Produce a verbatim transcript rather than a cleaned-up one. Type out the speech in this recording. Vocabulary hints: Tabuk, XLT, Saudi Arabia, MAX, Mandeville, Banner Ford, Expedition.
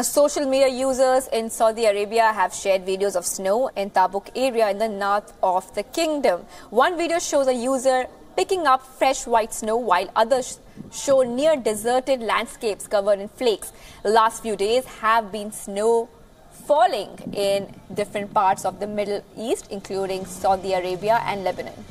Social media users in Saudi Arabia have shared videos of snow in Tabuk area in the north of the kingdom. One video shows a user picking up fresh white snow while others show near deserted landscapes covered in flakes. Last few days have been snow falling in different parts of the Middle East, including Saudi Arabia and Lebanon.